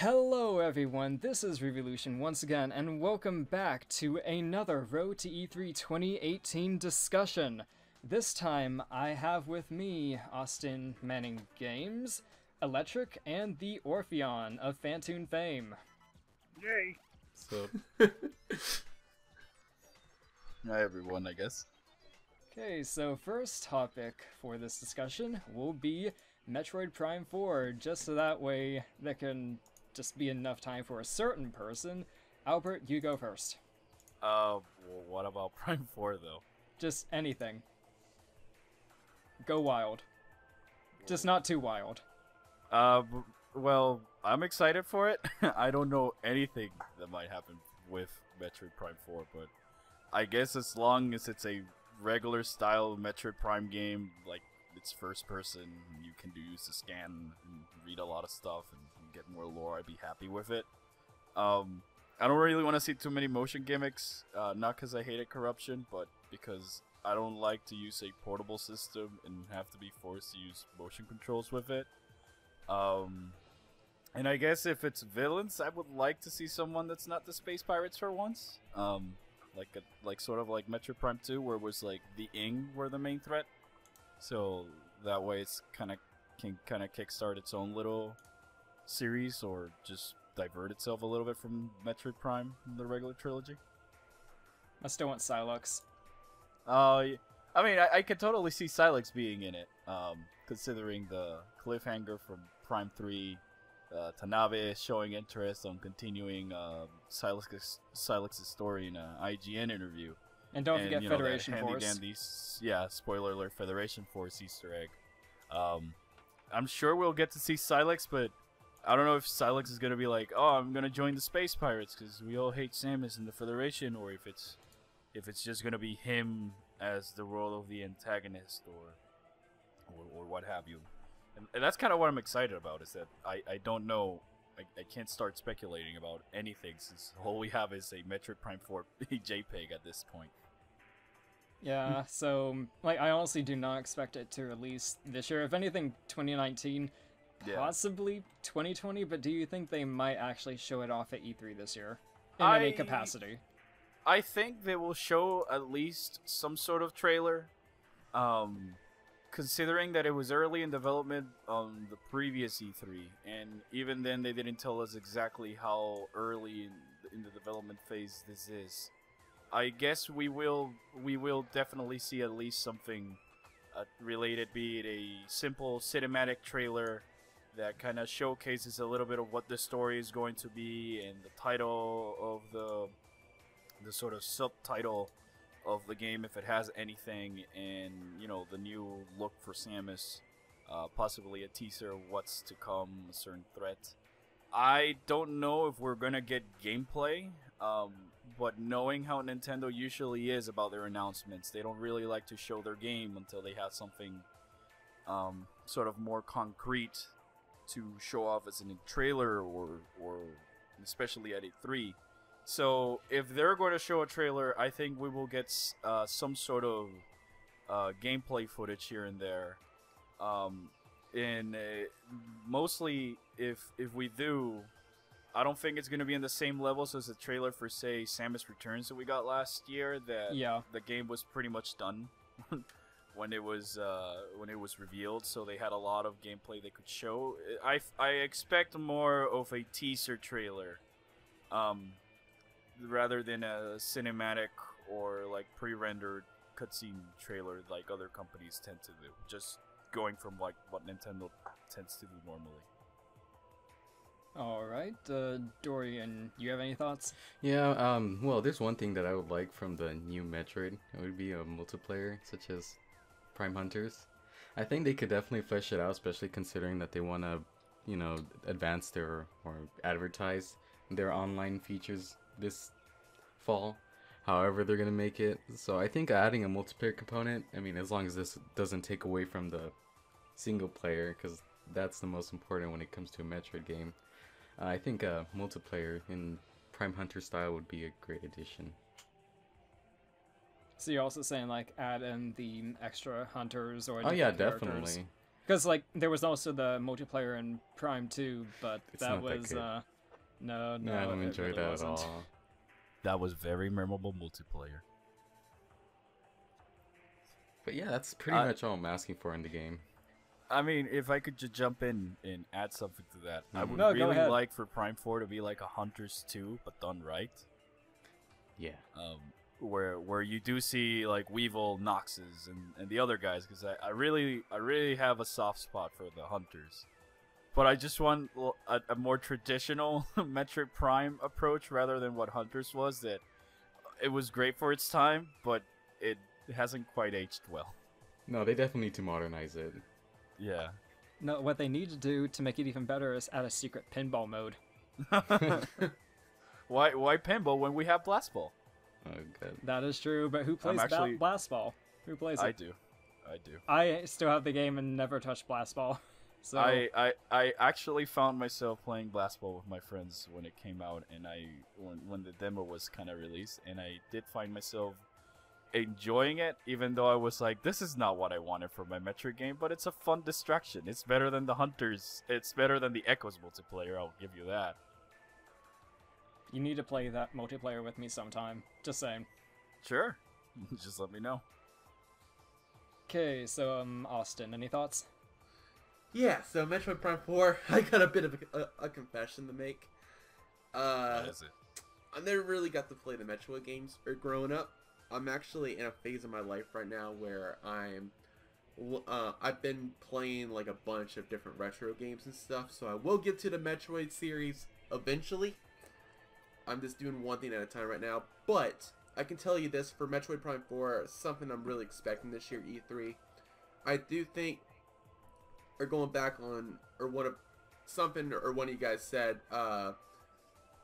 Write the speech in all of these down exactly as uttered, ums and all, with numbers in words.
Hello everyone, this is Revolution once again, and welcome back to another Road to E three twenty eighteen discussion. This time, I have with me Austin Manning Games, Electric, and the Orpheon of Fantoon fame. Yay! What's up? Hi everyone, I guess. Okay, so first topic for this discussion will be Metroid Prime four, just so that way there can just be enough time for a certain person. Albert, you go first. Uh, well, what about Prime four though? Just anything. Go wild. Just not too wild. Uh, well, I'm excited for it. I don't know anything that might happen with Metroid Prime four, but I guess as long as it's a regular style Metroid Prime game, like it's first person, you can do use to scan and read a lot of stuff and, and get more lore, I'd be happy with it. Um, I don't really want to see too many motion gimmicks, uh, not because I hated corruption, but because I don't like to use a portable system and have to be forced to use motion controls with it. Um, and I guess if it's villains, I would like to see someone that's not the space pirates for once. Um, like a, like sort of like Metroid Prime two, where it was like the Ing were the main threat. So that way it's kind of can kind of kickstart its own little series, or just divert itself a little bit from Metroid Prime, the regular trilogy. I still want Sylux. Uh, I mean, I, I could totally see Sylux being in it, um, considering the cliffhanger from Prime three, uh, Tanabe showing interest on continuing uh, Sylux's, Sylux's story in an I G N interview. And don't and, forget you know, Federation Force. Dandy, yeah, spoiler alert, Federation Force Easter egg. Um, I'm sure we'll get to see Sylux, but I don't know if Sylux is going to be like, oh, I'm going to join the Space Pirates because we all hate Samus and the Federation, or if it's if it's just going to be him as the role of the antagonist, or or, or what have you. And, and that's kind of what I'm excited about, is that I, I don't know. I, I can't start speculating about anything since all we have is a Metroid Prime four JPEG at this point. Yeah, so like I honestly do not expect it to release this year. If anything, twenty nineteen, possibly yeah. twenty twenty. But do you think they might actually show it off at E three this year in I, any capacity? I think they will show at least some sort of trailer. Um, Considering that it was early in development on the previous E three, and even then they didn't tell us exactly how early in, in the development phase this is, I guess we will we will definitely see at least something uh, related, be it a simple cinematic trailer that kind of showcases a little bit of what the story is going to be and the title of the the sort of subtitle of the game, if it has anything, and you know, the new look for Samus, uh, possibly a teaser of what's to come, a certain threat. I don't know if we're gonna get gameplay, um, but knowing how Nintendo usually is about their announcements, they don't really like to show their game until they have something um, sort of more concrete to show off as in a trailer, or, or especially at E three. So, if they're going to show a trailer, I think we will get uh, some sort of uh, gameplay footage here and there. Um, and uh, mostly, if if we do, I don't think it's going to be in the same levels as the trailer for, say, Samus Returns that we got last year. That yeah. The game was pretty much done when it was uh, when it was revealed, so they had a lot of gameplay they could show. I, I expect more of a teaser trailer. Um... rather than a cinematic or like pre-rendered cutscene trailer like other companies tend to do, just going from like what Nintendo tends to do normally. All right, uh, Dorian, you have any thoughts? Yeah, um, well, there's one thing that I would like from the new Metroid. It would be a multiplayer, such as Prime Hunters. I think they could definitely flesh it out, especially considering that they want to, you know, advance their or advertise their online features this fall, however they're gonna make it. So I think adding a multiplayer component, I mean, as long as this doesn't take away from the single player, because that's the most important when it comes to a Metroid game, uh, I think a multiplayer in Prime Hunter style would be a great addition. So you're also saying like add in the extra hunters or oh yeah, characters. Definitely. Because, like, there was also the multiplayer in Prime two, but it's that was... That uh, no, no, yeah, I don't enjoy really that wasn't. At all. That was very memorable multiplayer. But yeah, that's pretty I, much all I'm asking for in the game. I mean, if I could just jump in and add something to that, mm-hmm. I would no, really like for Prime four to be like a Hunters two, but done right. Yeah. Um, where where you do see like Weevil, Noxes, and, and the other guys, because I, I really I really have a soft spot for the Hunters. But I just want a, a more traditional Metroid Prime approach rather than what Hunters was. That it was great for its time, but it hasn't quite aged well. No, they definitely need to modernize it. Yeah. No, what they need to do to make it even better is add a secret pinball mode. why why pinball when we have blast ball? Oh, God. That is true, but who plays actually, blast ball? Who plays it? I do. I do. I still have the game and never touched blast ball. So I, I I actually found myself playing Blastball with my friends when it came out, and I when when the demo was kind of released, and I did find myself enjoying it, even though I was like, this is not what I wanted for my Metroid game, but it's a fun distraction. It's better than the Hunters. It's better than the Echoes multiplayer. I'll give you that. You need to play that multiplayer with me sometime. Just saying. Sure. Just let me know. Okay, so um, Austin, any thoughts? Yeah, so Metroid Prime four, I got a bit of a, a, a confession to make. Uh, what is it? I never really got to play the Metroid games or growing up. I'm actually in a phase of my life right now where I'm, uh, I've been playing like a bunch of different retro games and stuff, so I will get to the Metroid series eventually. I'm just doing one thing at a time right now, but I can tell you this, for Metroid Prime four, something I'm really expecting this year, E three, I do think Or going back on, or one of something, or one of you guys said uh,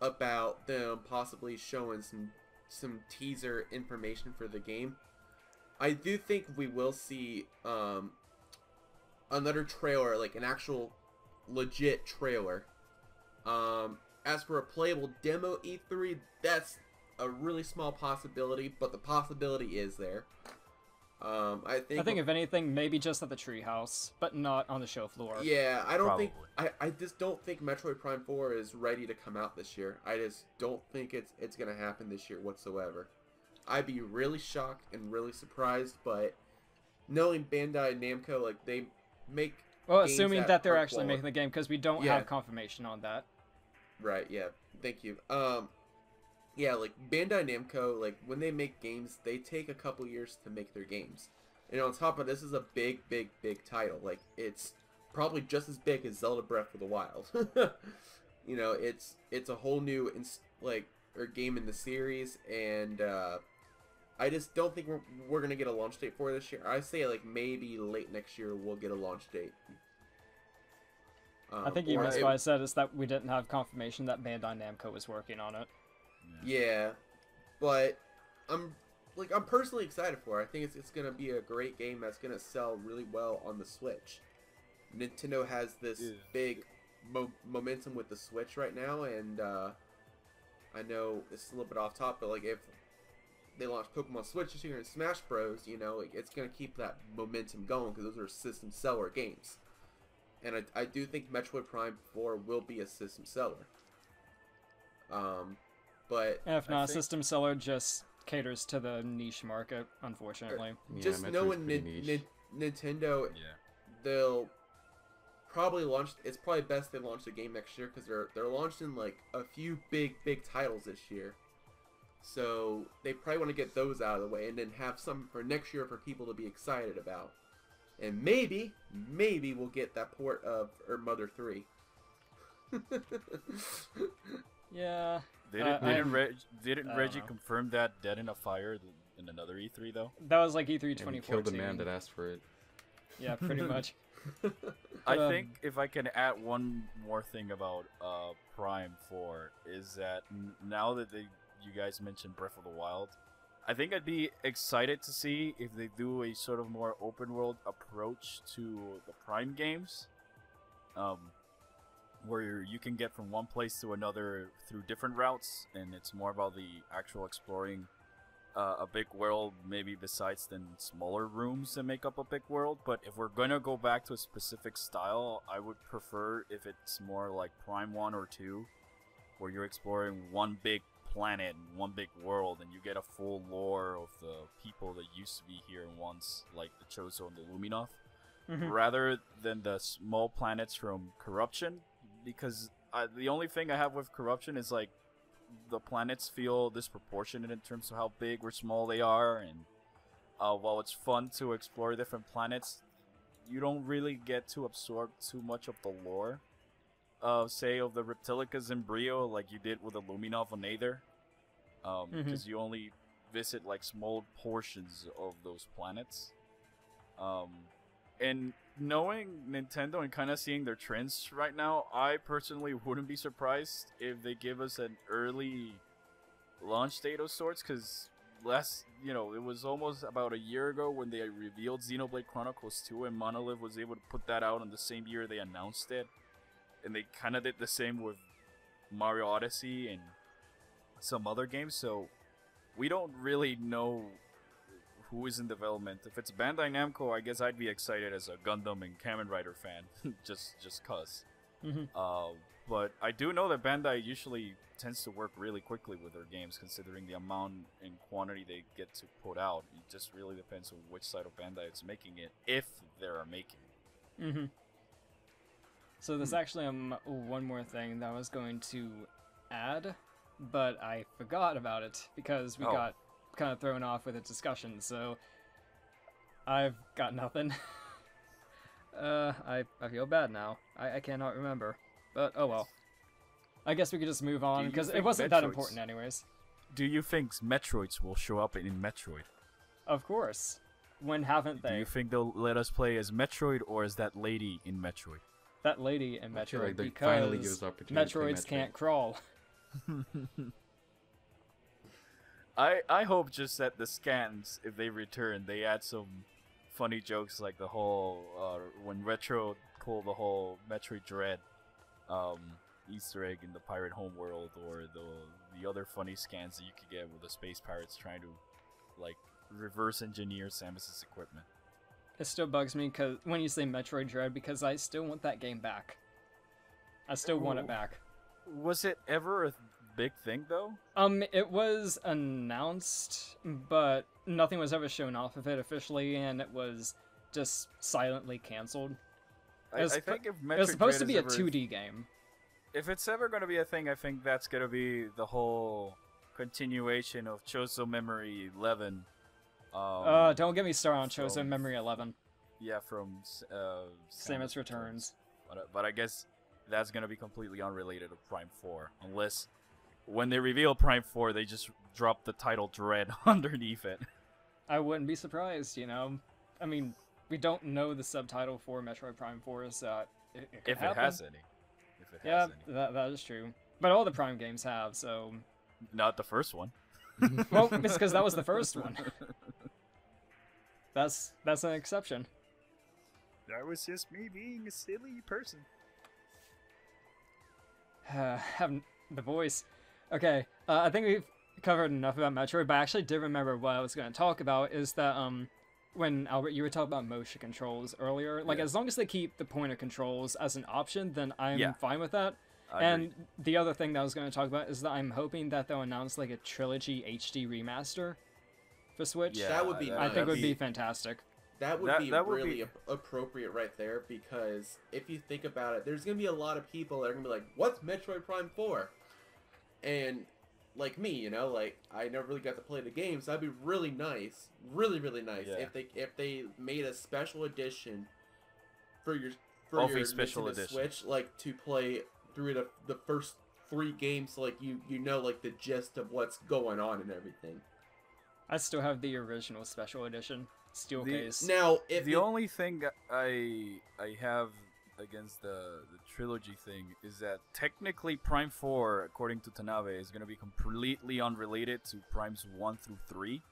about them possibly showing some some teaser information for the game. I do think we will see um, another trailer, like an actual legit trailer. Um, as for a playable demo E three, that's a really small possibility, but the possibility is there. Um, I think I think if anything, maybe just at the treehouse, but not on the show floor. Yeah, I don't Probably. think I, I just don't think Metroid Prime four is ready to come out this year. I just don't think it's it's gonna happen this year whatsoever. I'd be really shocked and really surprised, but knowing Bandai Namco, like they make well, assuming that, that they're actually forward. making the game, because we don't yeah. have confirmation on that. Right. Yeah. Thank you. Um. Yeah, like, Bandai Namco, like, when they make games, they take a couple years to make their games. And on top of this is a big, big, big title. Like, it's probably just as big as Zelda Breath of the Wild. You know, it's it's a whole new, inst like, or game in the series, and uh, I just don't think we're, we're going to get a launch date for this year. I say, like, maybe late next year we'll get a launch date. Um, I think you missed what I said, is that we didn't have confirmation that Bandai Namco was working on it. Yeah. yeah, but I'm like I'm personally excited for it. I think it's it's gonna be a great game that's gonna sell really well on the Switch. Nintendo has this yeah. big mo momentum with the Switch right now, and uh, I know it's a little bit off top, but like if they launch Pokemon Switch this year and Smash Bros, you know, it's gonna keep that momentum going because those are system seller games, and I I do think Metroid Prime four will be a system seller. Um. But and if not, think, system seller just caters to the niche market, unfortunately. Yeah, just Metroid's knowing Ni Ni Nintendo, yeah. they'll probably launch. It's probably best they launch the game next year because they're they're launching like a few big big titles this year, so they probably want to get those out of the way and then have some for next year for people to be excited about. And maybe maybe we'll get that port of or Mother three. Yeah. Didn't uh, didn't, Reg, didn't Reggie know. confirm that Dead in a Fire in another E three though? That was like E three twenty fourteen. Killed the man that asked for it. Yeah, pretty much. But, I um, think if I can add one more thing about uh, Prime four is that now that they you guys mentioned Breath of the Wild, I think I'd be excited to see if they do a sort of more open world approach to the Prime games. Um. Where you can get from one place to another through different routes, and it's more about the actual exploring uh, a big world, maybe besides the smaller rooms that make up a big world. But if we're gonna go back to a specific style, I would prefer if it's more like Prime one or two, where you're exploring one big planet and one big world, and you get a full lore of the people that used to be here once, like the Chozo and the Luminoth, mm-hmm. rather than the small planets from Corruption, because I, the only thing I have with Corruption is like the planets feel disproportionate in terms of how big or small they are, and uh, while it's fun to explore different planets, you don't really get to absorb too much of the lore. Uh, say of the Reptilicas in Brio, like you did with the Luminov on Aether, because um, mm-hmm. you only visit like small portions of those planets. Um, and knowing Nintendo and kind of seeing their trends right now, I personally wouldn't be surprised if they give us an early launch date of sorts, because last, you know, it was almost about a year ago when they revealed Xenoblade Chronicles two, and Monolith was able to put that out in the same year they announced it. And they kind of did the same with Mario Odyssey and some other games, so we don't really know who is in development. If it's Bandai Namco, I guess I'd be excited as a Gundam and Kamen Rider fan, just just cause. Mm-hmm. uh, but I do know that Bandai usually tends to work really quickly with their games, considering the amount and quantity they get to put out. It just really depends on which side of Bandai it's making it, if they're making it. Mm-hmm. So there's actually um, one more thing that I was going to add, but I forgot about it because we oh. got kind of thrown off with a discussion, so I've got nothing. uh, I, I feel bad now. I, I cannot remember, but oh well. I guess we could just move on because it wasn't Metroids, that important anyways. Do you think Metroids will show up in Metroid? Of course. When haven't they? Do you think they'll let us play as Metroid or as that lady in Metroid? That lady in Metroid, like because Metroids Metroid. can't crawl. I I hope just that the scans, if they return, they add some funny jokes like the whole, uh, when Retro pulled the whole Metroid Dread um, Easter egg in the pirate homeworld, or the, the other funny scans that you could get with the space pirates trying to, like, reverse engineer Samus's equipment. It still bugs me cause when you say Metroid Dread, because I still want that game back. I still want it back. Was it ever a big thing, though? Um, it was announced, but nothing was ever shown off of it officially, and it was just silently canceled. I, I think if Metroid Dread, it was supposed to be a two D game. If it's ever going to be a thing, I think that's going to be the whole continuation of Chozo Memory eleven. Um, uh, don't get me started on Chozo from, Memory eleven. Yeah, from uh, Samus Returns. But, uh, but I guess that's going to be completely unrelated to Prime four. Unless, when they reveal Prime four, they just drop the title Dread underneath it. I wouldn't be surprised, you know? I mean, we don't know the subtitle for Metroid Prime four, so it, it could If happen. it has any. If it yeah, has any. That, that is true. But all the Prime games have, so... Not the first one. Well, it's because that was the first one. That's that's an exception. That was just me being a silly person. Uh, having the voice. Okay, uh, I think we've covered enough about Metroid, but I actually did remember what I was going to talk about is that um, when Albert, you were talking about motion controls earlier. Like, yeah. As long as they keep the pointer controls as an option, then I'm yeah. fine with that. I and agree. The other thing that I was going to talk about is that I'm hoping that they'll announce like a trilogy H D remaster. For Switch, yeah, that would be. That, I think would be, be fantastic. That would that, be that would really be... Ap appropriate right there, because if you think about it, there's gonna be a lot of people that are gonna be like, "What's Metroid Prime four?" And like me, you know, like I never really got to play the game, so that'd be really nice, really really nice yeah. if they if they made a special edition for your for All your special edition Switch, like to play through the the first three games, so, like you you know like the gist of what's going on and everything. I still have the original special edition steel the, case. Now, if the it, only thing I I have against the the trilogy thing is that technically Prime four, according to Tanabe, is going to be completely unrelated to Primes one through three.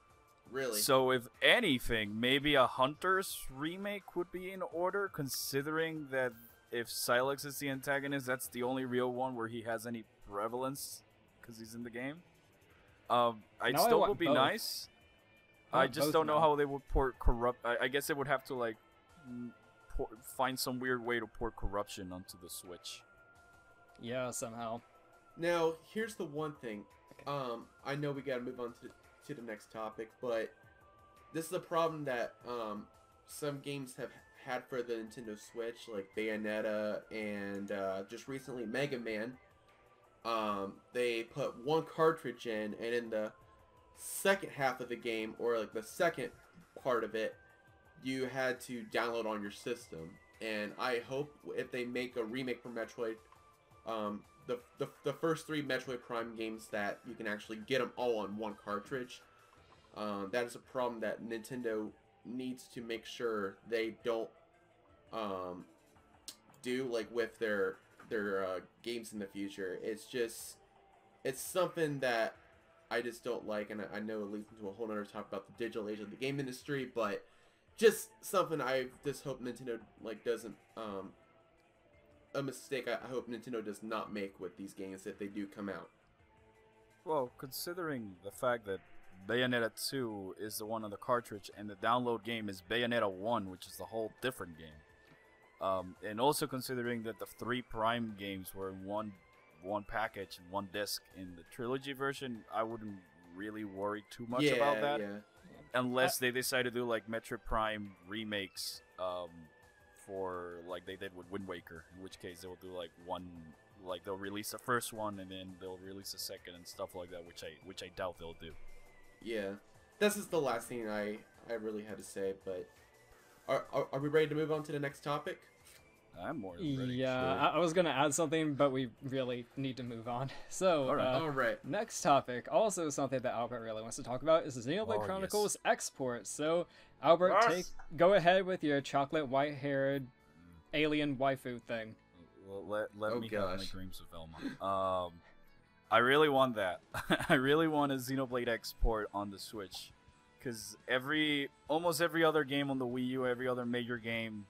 Really? So if anything, maybe a Hunter's remake would be in order, considering that if Sylux is the antagonist, that's the only real one where he has any prevalence because he's in the game. Um, I still would be both. nice. I just don't know how they would port corrupt. I, I guess they would have to like port, find some weird way to port corruption onto the Switch. Yeah, somehow. Now, here's the one thing. Okay. Um, I know we gotta move on to to the next topic, but this is a problem that um some games have had for the Nintendo Switch, like Bayonetta and uh, just recently Mega Man. Um, they put one cartridge in, and in the second half of the game, or like the second part of it, you had to download on your system. And I hope if they make a remake for Metroid, um, the, the, the first three Metroid Prime games, that you can actually get them all on one cartridge. Um, that is a problem that Nintendo needs to make sure they don't um, do, like, with their their uh, games in the future. It's just, it's something that I just don't like, and I, I know it leads into a whole nother talk about the digital age of the game industry, but just something I just hope Nintendo, like, doesn't, um, a mistake I, I hope Nintendo does not make with these games if they do come out. Well, considering the fact that Bayonetta two is the one on the cartridge, and the download game is Bayonetta one, which is a whole different game. Um, and also considering that the three Prime games were in one one package and one disc in the trilogy version, I wouldn't really worry too much yeah, about that. Yeah. Unless they decide to do like Metroid Prime remakes um, for like they did with Wind Waker, in which case they will do like one, like they'll release the first one and then they'll release a second and stuff like that, which I which I doubt they'll do. Yeah, this is the last thing I, I really had to say, but are, are are we ready to move on to the next topic? I'm more than ready. Yeah, sure. I, I was going to add something, but we really need to move on. So, all right. Uh, all right. Next topic, also something that Albert really wants to talk about, is the Xenoblade oh, Chronicles yes. X port. So, Albert, take, go ahead with your chocolate white-haired alien waifu thing. Well, let let oh, me gosh. have my dreams of Elma. Um... I really want that. I really want a Xenoblade X port on the Switch, because every, almost every other game on the Wii U, every other major game,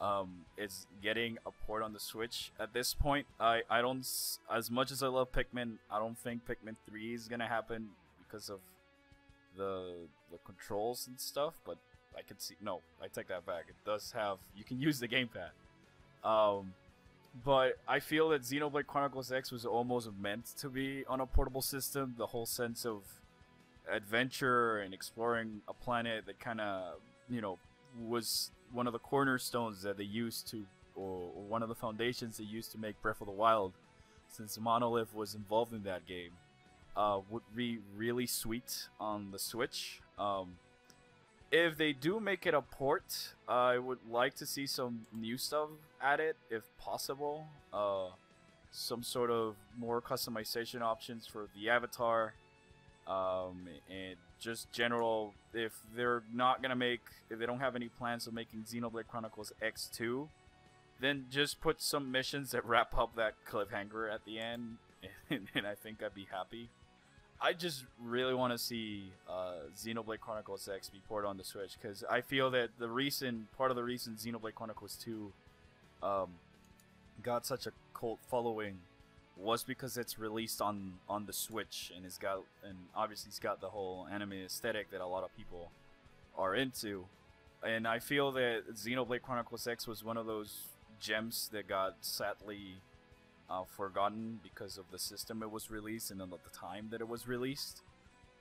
um, is getting a port on the Switch at this point. I, I don't, as much as I love Pikmin, I don't think Pikmin three is gonna happen because of the the controls and stuff. But I could see, no, I take that back. It does have, you can use the gamepad. Um. But I feel that Xenoblade Chronicles X was almost meant to be on a portable system. The whole sense of adventure and exploring a planet that kind of, you know, was one of the cornerstones that they used to, or one of the foundations they used to make Breath of the Wild, since Monolith was involved in that game, uh, would be really sweet on the Switch. Um, If they do make it a port, uh, I would like to see some new stuff at it, if possible. Uh, some sort of more customization options for the avatar, um, and just general. If they're not gonna make, if they don't have any plans of making Xenoblade Chronicles X two, then just put some missions that wrap up that cliffhanger at the end, and, and I think I'd be happy. I just really want to see uh, Xenoblade Chronicles X be ported on the Switch, because I feel that the reason, part of the reason Xenoblade Chronicles two um, got such a cult following was because it's released on on the Switch, and it's got, and obviously it's got the whole anime aesthetic that a lot of people are into. And I feel that Xenoblade Chronicles X was one of those gems that got sadly Uh, forgotten because of the system it was released and at the time that it was released.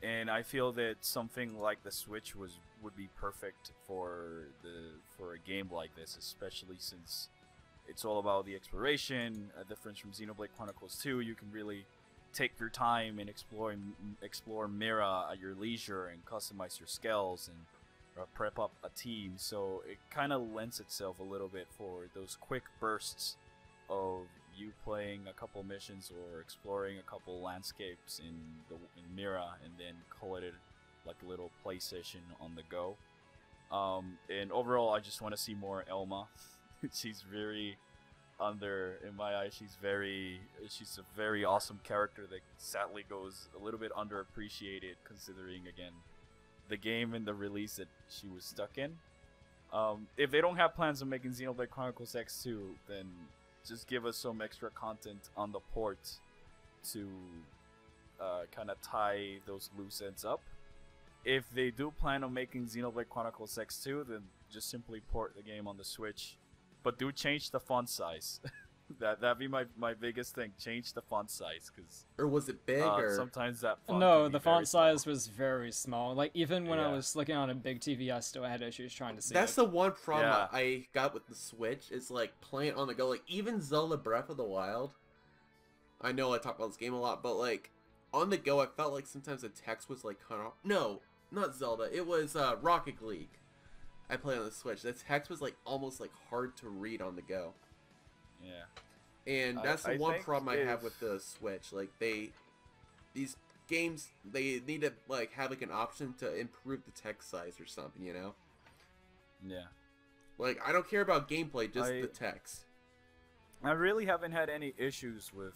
And I feel that something like the Switch was would be perfect for the for a game like this, especially since it's all about the exploration. A difference from Xenoblade Chronicles two, you can really take your time and explore and explore Mira at your leisure and customize your scales and uh, prep up a team. So it kind of lends itself a little bit for those quick bursts of you playing a couple missions or exploring a couple landscapes in the in Mira, and then call it like a little play session on the go. Um, and overall, I just want to see more Elma. She's very under, in my eyes, she's very, she's a very awesome character that sadly goes a little bit underappreciated, considering again the game and the release that she was stuck in. Um, if they don't have plans of making Xenoblade Chronicles X two, then just give us some extra content on the port to uh, kind of tie those loose ends up. if they do plan on making Xenoblade Chronicles X two, then just simply port the game on the Switch. But do change the font size. that that'd be my my biggest thing. Change the font size, cause or was it big? Uh, or... Sometimes that font no, the font size small. was very small. Like even when yeah. I was looking on a big T V, I still had issues trying to see. That's it. the one problem yeah. I got with the Switch is like playing it on the go. Like even Zelda Breath of the Wild. I know I talk about this game a lot, but like on the go, I felt like sometimes the text was like kind of no, not Zelda. It was uh, Rocket League. I played on the Switch. The text was like almost like hard to read on the go. Yeah. And that's I, the I one problem I have with the Switch. Like they, these games, they need to like have like an option to improve the text size or something, you know? Yeah. Like I don't care about gameplay, just I, the text. I really haven't had any issues with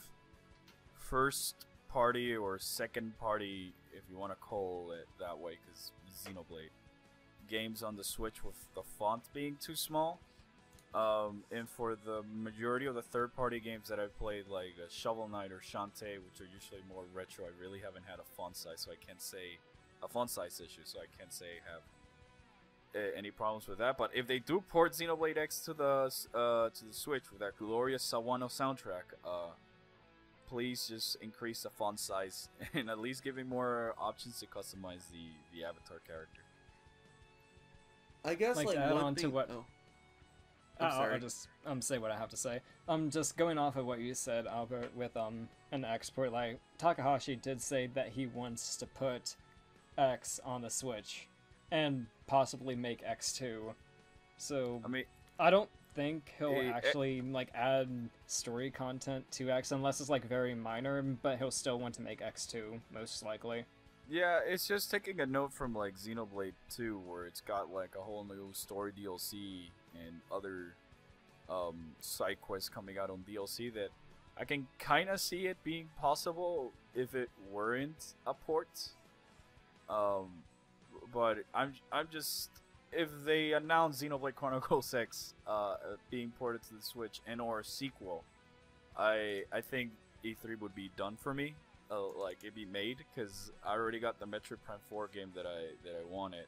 first party or second party, if you want to call it that way, because Xenoblade. Games on the Switch with the font being too small, um, and for the majority of the third-party games that I've played, like Shovel Knight or Shantae, which are usually more retro, I really haven't had a font size, so I can't say a font size issue, so I can't say have uh, any problems with that. But if they do port Xenoblade X to the uh, to the Switch with that glorious Sawano soundtrack, uh, please just increase the font size and at least give me more options to customize the the avatar character. I guess like, like to add one on thing... to what oh. I'm uh, sorry. I'll just um say what I have to say. Um, just going off of what you said, Albert, with um an export, like Takahashi did say that he wants to put X on the Switch, and possibly make X two. So I mean, I don't think he'll it, actually it... like add story content to X unless it's like very minor, but he'll still want to make X two most likely. Yeah, it's just taking a note from like Xenoblade two, where it's got like a whole new story D L C and other um, side quests coming out on D L C that I can kind of see it being possible if it weren't a port. Um, but I'm I'm just if they announce Xenoblade Chronicles X uh, being ported to the Switch and or a sequel, I I think E three would be done for me. Uh, like it'd be made, because I already got the Metroid Prime four game that I that I wanted.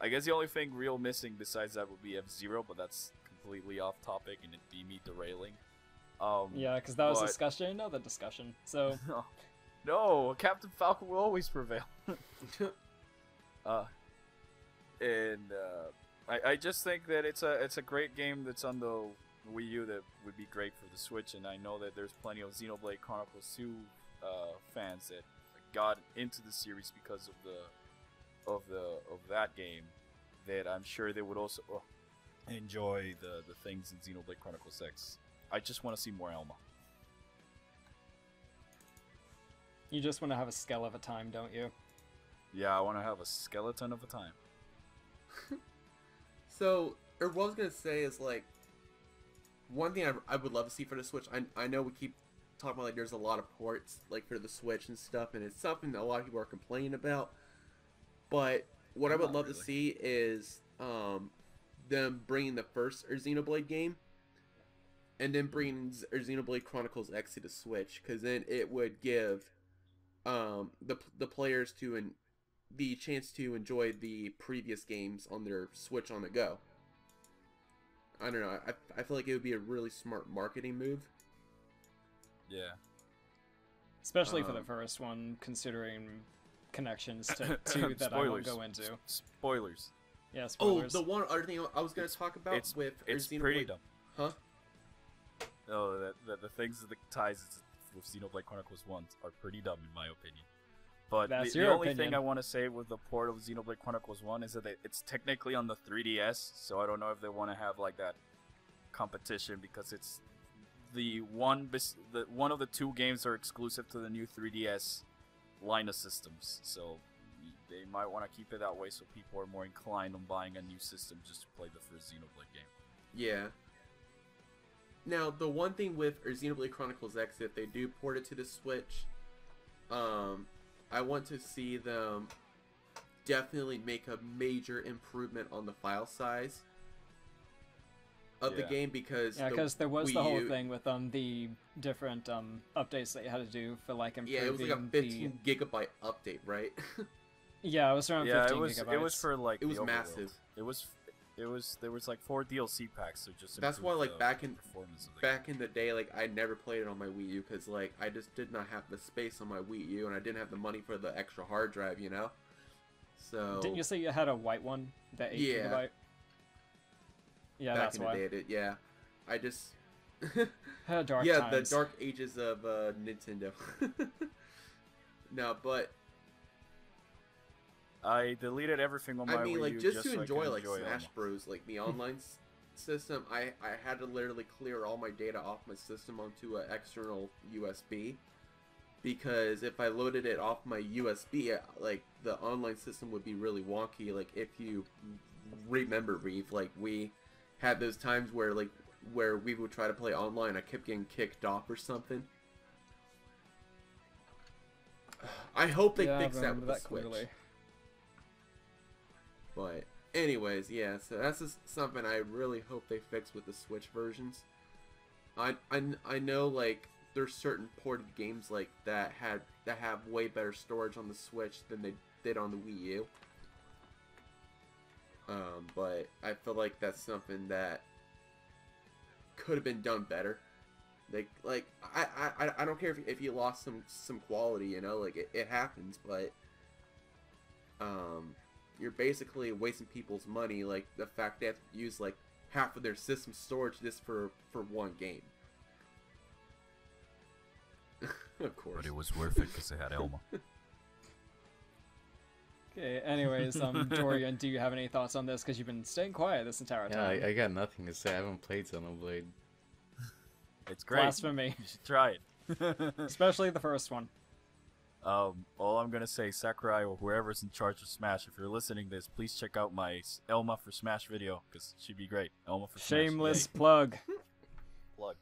I guess the only thing real missing besides that would be F-Zero, but that's completely off topic and it'd be me derailing. Um, yeah, because that but... was discussion, another discussion. So no, no, Captain Falcon will always prevail. uh, and uh, I I just think that it's a it's a great game that's on the Wii U that would be great for the Switch, and I know that there's plenty of Xenoblade Chronicles two. Uh, fans that got into the series because of the of the of that game, that I'm sure they would also oh, enjoy the the things in Xenoblade Chronicles X. I just want to see more Elma. You just want to have a skeleton of a time, don't you? Yeah, I want to have a skeleton of a time. So, or what I was gonna say is like one thing I I would love to see for the Switch. I I know we keep talking about like there's a lot of ports like for the Switch and stuff, and it's something that a lot of people are complaining about, but what Not I would love really. to see is um them bringing the first Xenoblade game and then bringing Xenoblade Chronicles X to the Switch, because then it would give um the, the players to and the chance to enjoy the previous games on their Switch on the go. I don't know, I, I feel like it would be a really smart marketing move. Yeah, especially um, for the first one, considering connections to two that I won't go into. S spoilers. Yeah, spoilers. Oh, the one other thing I was going to talk about it's, with it's Xenoblade... pretty dumb, huh? No, the, the, the things that the ties with Xenoblade Chronicles one are pretty dumb in my opinion. But That's the, your the only opinion. thing I want to say with the port of Xenoblade Chronicles one is that they, it's technically on the three D S, so I don't know if they want to have like that competition, because it's. The one, the one of the two games are exclusive to the new three D S line of systems, so they might want to keep it that way, so people are more inclined on buying a new system just to play the first Xenoblade game. Yeah. Now, the one thing with Xenoblade Chronicles X, if they do port it to the Switch, um, I want to see them definitely make a major improvement on the file size. Of yeah. the game, because yeah, because the there was Wii the whole U... thing with um the different um updates that you had to do for like improving. Yeah, it was like a fifteen the... gigabyte update, right? Yeah, it was around yeah, fifteen it was, gigabytes. It was for like it was massive. World. It was it was there was like four D L C packs. So just that's why like the, back in back game. in the day, like I never played it on my Wii U because like I just did not have the space on my Wii U and I didn't have the money for the extra hard drive, you know. So didn't you say you had a white one that eight yeah. gigabyte? Yeah, back that's in why. The day, it, yeah, I just had dark yeah times. The dark ages of uh, Nintendo. No, but. I deleted everything on my I mean, Wii like, U just, just to so enjoy, like, enjoy Smash Elma. Bros, like, the online system, I, I had to literally clear all my data off my system onto an external U S B, because if I loaded it off my U S B, like, the online system would be really wonky. Like, if you remember, Reeve, like, we had those times where, like, where we would try to play online, I kept getting kicked off or something. I hope they yeah, fix that with the Switch. Clearly. But anyways, yeah, so that's just something I really hope they fix with the Switch versions. I, I, I know like there's certain ported games like that had that have way better storage on the Switch than they did on the Wii U. Um, but I feel like that's something that could have been done better. Like, like I, I, I don't care if if you lost some some quality, you know, like it, it happens, but um. you're basically wasting people's money, like the fact they have to use like half of their system storage just for for one game. Of course. But it was worth it because they had Elma. Okay. Anyways, um, Dorian, do you have any thoughts on this? Because you've been staying quiet this entire time. Yeah, I, I got nothing to say. I haven't played Xenoblade. It's great. Blasphemy. You should try it. Especially the first one. Um, all I'm gonna say, Sakurai or whoever's in charge of Smash, if you're listening to this, please check out my Elma for Smash video, because she'd be great. Elma for Smash. Shameless plug. Plug.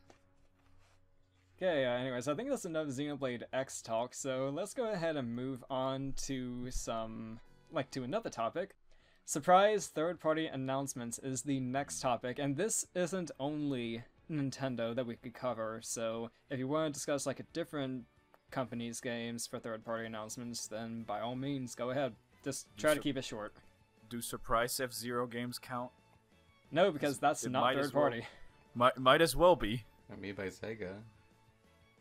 Okay, uh, anyways, I think that's enough Xenoblade X talk, so let's go ahead and move on to some, like, to another topic. Surprise third-party announcements is the next topic, and this isn't only Nintendo that we could cover, so if you want to discuss, like, a different companies' games for third-party announcements, then by all means, go ahead. Just try to keep it short. Do surprise F-Zero games count? No, because that's not third-party. Might might as well be. They're made by Sega.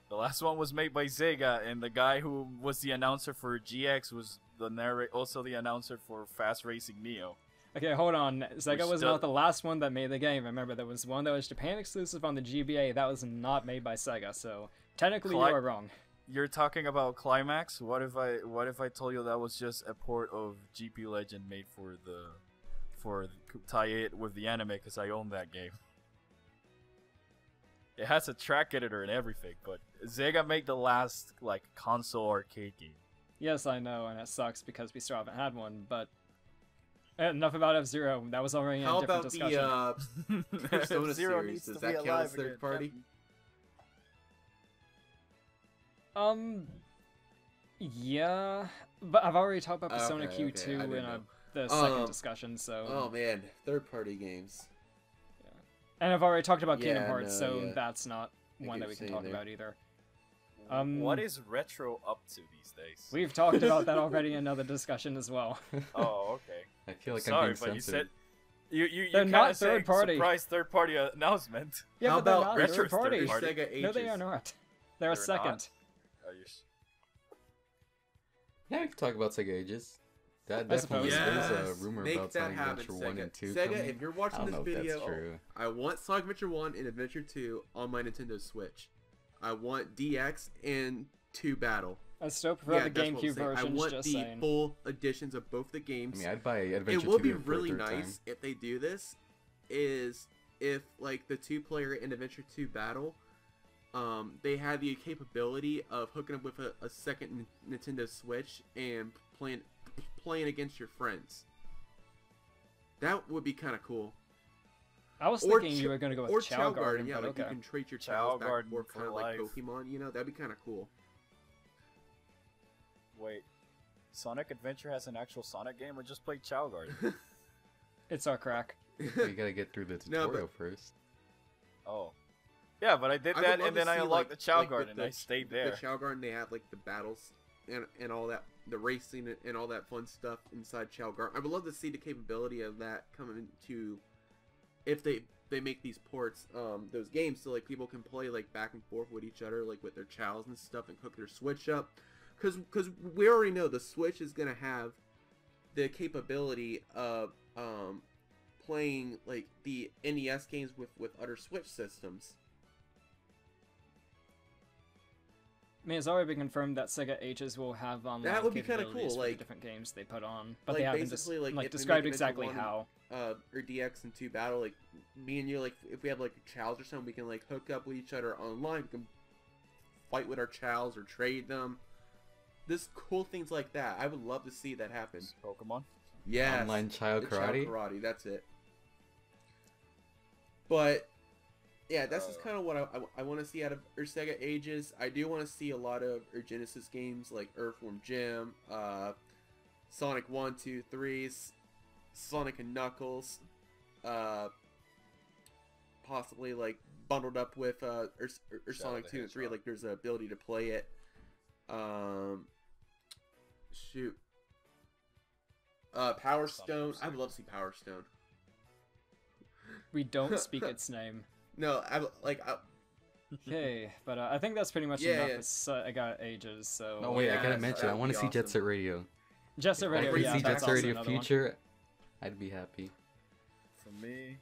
The last one was made by Sega, and the guy who was the announcer for G X was the narrator, also the announcer for Fast Racing Neo. Okay, hold on. Sega was not the last one that made the game. Remember, there was one that was Japan exclusive on the G B A. That was not made by Sega, so technically you are wrong. You're talking about Climax? What if I what if I told you that was just a port of G P Legend made for the for the, tie it with the anime, because I own that game. It has a track editor and everything, but Sega made the last like console arcade game. Yes, I know, and it sucks because we still haven't had one, but enough about F-Zero. That was already How in a different discussion. How about the uh, Persona series? Does that count as third party? That... Um, yeah, but I've already talked about Persona okay, Q two okay, in a, the um, second discussion, so... Oh man, third-party games. Yeah. And I've already talked about yeah, Kingdom Hearts, no, so yeah. that's not one that we can talk there. about either. Um, what is Retro up to these days? We've talked about that already in another discussion as well. Oh, okay. I feel like Sorry, I'm being Sorry, but you said... You, you, you they're not third-party. Surprise third-party announcement. Yeah, How but about they're not third-party. Sega no, they are not. They're, they're a second. Not. Yeah, we can talk about Sega Ages. That definitely yes. there's a rumor Make about Sonic Adventure Sega. one and two. Sega, coming. If you're watching this video, I want Sonic Adventure one and Adventure two on my Nintendo Switch. I want D X and two Battle. I still prefer yeah, the GameCube versions. I want just the saying. full editions of both the games. I mean, I'd buy Adventure two. It will be really nice time. if they do this. Is if like the two-player and Adventure two Battle. Um, they had the capability of hooking up with a, a second Nintendo Switch and playing playing against your friends. That would be kind of cool. I was or thinking you were going to go with or Chao, Chao Garden, Garden. Yeah, but like okay. you can trade your Chao Garden back kind of like Pokemon. You know, that'd be kind of cool. Wait, Sonic Adventure has an actual Sonic game, or just play Chao Garden? It's our crack. We gotta get through the tutorial no, but... first. Oh. Yeah, but I did that, I and then I unlocked like, the Chao like Garden, the, the, and I stayed there. The Chao Garden, they have, like, the battles and, and all that, the racing and all that fun stuff inside Chao Garden. I would love to see the capability of that coming to, if they they make these ports, um, those games, so like people can play like back and forth with each other, like with their Chaos and stuff, and hook their Switch up, because because we already know the Switch is gonna have the capability of um, playing like the N E S games with with other Switch systems. I mean, it's already been confirmed that Sega H's will have um that would be kind of cool, like different games they put on, but like, they haven't just like, like described exactly one, how. Uh, or D X and two battle, like me and you, like if we have like a Chows or something, we can like hook up with each other online. We can fight with our Chows or trade them. This cool things like that. I would love to see that happen. Pokemon. Yeah. Online Chao Karate. Chao Karate. That's it. But. Yeah, that's just kind of what I, I, I want to see out of or Sega Ages. I do want to see a lot of or Genesis games like Earthworm Jim, uh, Sonic one, two, three, Sonic and Knuckles, uh, possibly like bundled up with uh, or, or, or Sonic two and three. Like there's an ability to play it. Um, shoot. Uh, Power Stone. I would love to see Power Stone. We don't speak its name. No, I like. I... Okay, but uh, I think that's pretty much yeah, enough. Yeah. It's, uh, I got Ages, so. No wait, yeah, I gotta mention. I want to see awesome. Jet Set Radio. Jet Set Radio. If we yeah, see Jet Set Radio Future, one. I'd be happy. For me.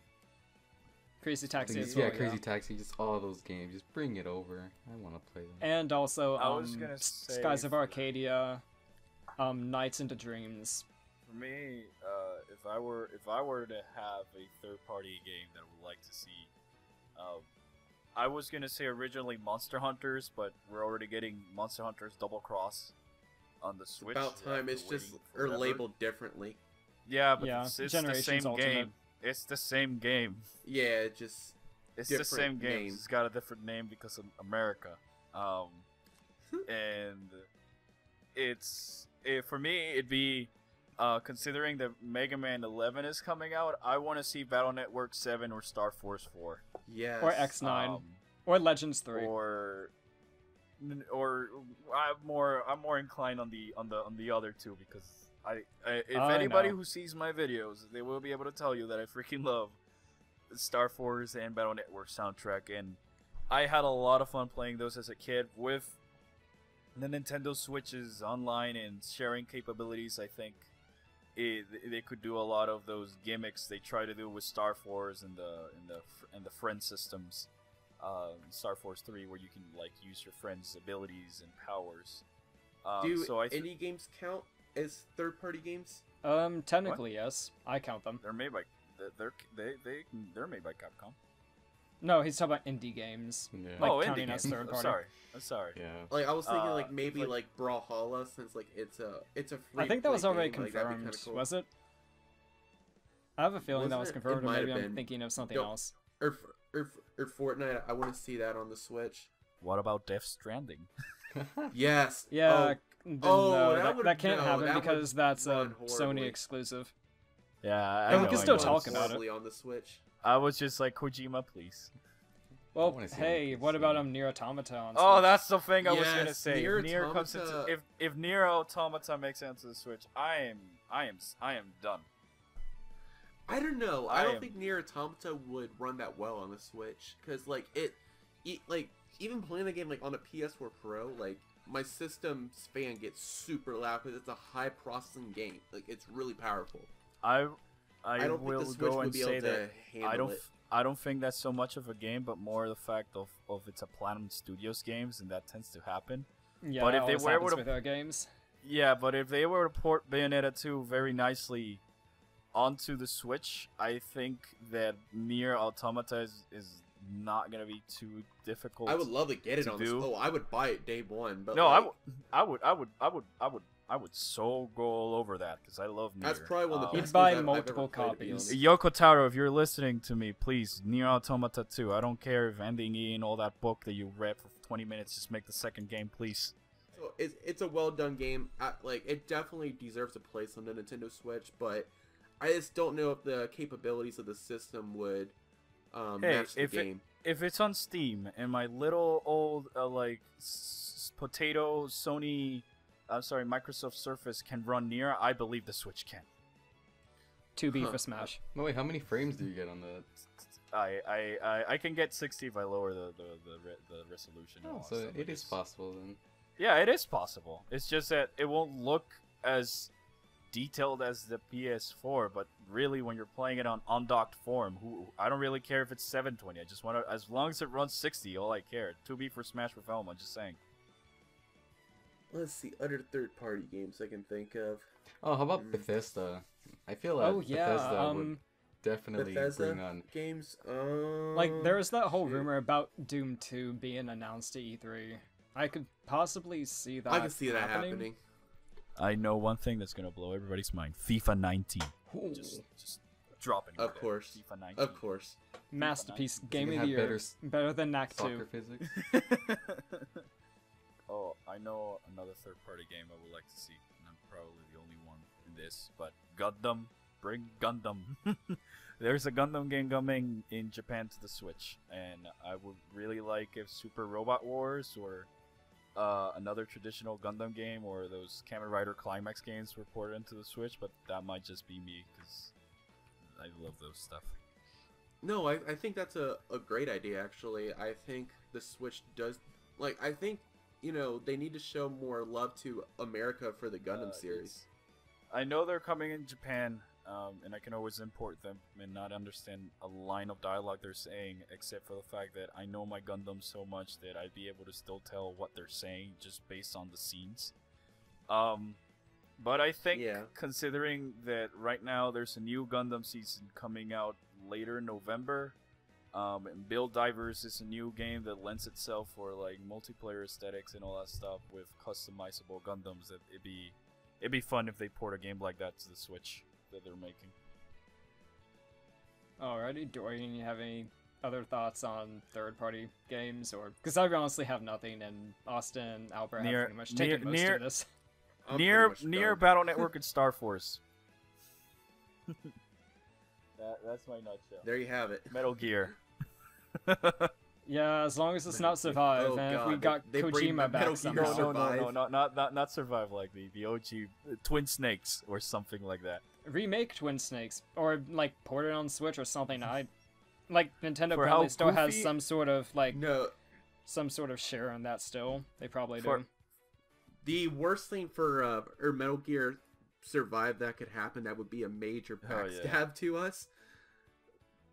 Crazy Taxi. As well, yeah, Crazy yeah. Taxi. Just all those games. Just bring it over. I want to play them. And also, um, I was gonna say Skies of Arcadia, um, Nights into Dreams. For me, uh, if I were if I were to have a third-party game that I would like to see. Um, I was gonna say originally Monster Hunters, but we're already getting Monster Hunters Double Cross on the Switch. It's about time. It's just or labeled differently. Yeah, but yeah. It's, it's the same alternate. game. It's the same game. Yeah, it just it's the same game. Names. It's got a different name because of America. Um, and it's it, for me, it'd be uh, considering that Mega Man eleven is coming out. I want to see Battle Network seven or Star Force four. Yes. Or X nine, um, or Legends three, or or I'm more I'm more inclined on the on the on the other two because I, I if I anybody know. who sees my videos, they will be able to tell you that I freaking love Star Force and Battle Network soundtrack, and I had a lot of fun playing those as a kid with the Nintendo Switch's online and sharing capabilities. I think It, they could do a lot of those gimmicks they try to do with Star Force and the and the and the friend systems, um, Star Force three, where you can like use your friends' abilities and powers. Um, do so I any games count as third-party games? Um, technically, what? yes, I count them. They're made by they're they they they're made by Capcom. No, he's talking about indie games. Yeah. Like, oh, indie games. I'm sorry. I'm sorry. Yeah. Like I was thinking, like maybe uh, like, like Brawlhalla, since like it's a it's a free. I think that was already game. confirmed. Like, cool. Was it? I have a feeling Wasn't that was confirmed. Or maybe I'm been. thinking of something Don't, else. Or, or or Fortnite. I want to see that on the Switch. What about Death Stranding? yes. Yeah. Oh, then, oh no, that, that, that can't no, happen that because that's a Sony exclusive. Yeah, I know, we can still talk about it on the Switch. I was just like, Kojima, please. Well, hey, what about um, Nier Automata on Switch? Oh, that's the thing I yes, was gonna say. Nier if Nier comes into, if if Nier Automata makes sense to the Switch, I am I am I am done. I don't know. I, I don't am... think Nier Automata would run that well on the Switch because like it, it, like even playing the game like on a P S four Pro, like my system's fan gets super loud because it's a high processing game. Like it's really powerful. I. I, I don't will think go and say that I don't. It. I don't think that's so much of a game, but more the fact of of it's a Platinum Studios games, and that tends to happen. Yeah, but if they were able to, with our games. Yeah, but if they were to port Bayonetta two very nicely onto the Switch, I think that Nier Automata is, is not gonna be too difficult. I would love to get it to on. This, oh, I would buy it day one. But no, like... I would. I would. I would. I would. I would. I would so go all over that because I love Nier. That's probably one of the best. You'd buy multiple copies. Yoko Taro, if you're listening to me, please, Nier Automata two. I don't care if Ending E and all that book that you read for twenty minutes. Just make the second game, please. So it's it's a well done game. I, like it definitely deserves a place on the Nintendo Switch, but I just don't know if the capabilities of the system would um, hey, match the if game. It, if it's on Steam and my little old uh, like s potato Sony I'm sorry, Microsoft Surface can run Nier, I believe the Switch can. two B huh. for Smash. No, wait, how many frames do you get on the? I I I, I can get sixty if I lower the the the, re the resolution. Oh, so it like is it's... possible then. Yeah, it is possible. It's just that it won't look as detailed as the P S four, but really, when you're playing it on undocked form, who I don't really care if it's seven twenty. I just want to, as long as it runs sixty, all I care. two B for Smash with Elma. Just saying. Let's see other third-party games I can think of. Oh, how about mm. Bethesda? I feel like oh, yeah, Bethesda um, would definitely Bethesda bring on games. Um, like there was that whole rumor about Doom two being announced at E three. I could possibly see that. I can see happening. that happening. I know one thing that's gonna blow everybody's mind: FIFA nineteen. Ooh. Just, just dropping. Of right course, there. FIFA nineteen. Of course, masterpiece game of the year, better, better than Knack two. Physics. Oh, I know another third-party game I would like to see, and I'm probably the only one in this, but Gundam. Bring Gundam. There's a Gundam game coming in Japan to the Switch, and I would really like if Super Robot Wars or uh, another traditional Gundam game or those Kamen Rider Climax games were ported into the Switch, but that might just be me, because I love those stuff. No, I, I think that's a, a great idea, actually. I think the Switch does... Like, I think... You know, they need to show more love to America for the Gundam uh, series. I know they're coming in Japan, um, and I can always import them and not understand a line of dialogue they're saying, except for the fact that I know my Gundam so much that I'd be able to still tell what they're saying just based on the scenes. Um, but I think, yeah. considering that right now there's a new Gundam season coming out later in November... Um, and Build Divers is a new game that lends itself for like multiplayer aesthetics and all that stuff with customizable Gundams. That it'd be, it'd be fun if they port a game like that to the Switch that they're making. Alrighty, Dorian, you have any other thoughts on third-party games, or because I honestly have nothing, and Austin and Albert near, have pretty much taken most near, of this. Near, near Battle Network and Star Force. That, that's my nutshell. There you have it. Metal Gear. Yeah, as long as it's not Survive, oh, and God. if we got they, they Kojima back somehow. No, no, no, no, not, not, not Survive like the, the O G Twin Snakes or something like that. Remake Twin Snakes, or like port it on Switch or something. I, Like, Nintendo for probably still goofy? has some sort of, like, no. some sort of share on that still. They probably for, do. The worst thing for uh, or Metal Gear Survive that could happen, that would be a major backstab oh, yeah. to us,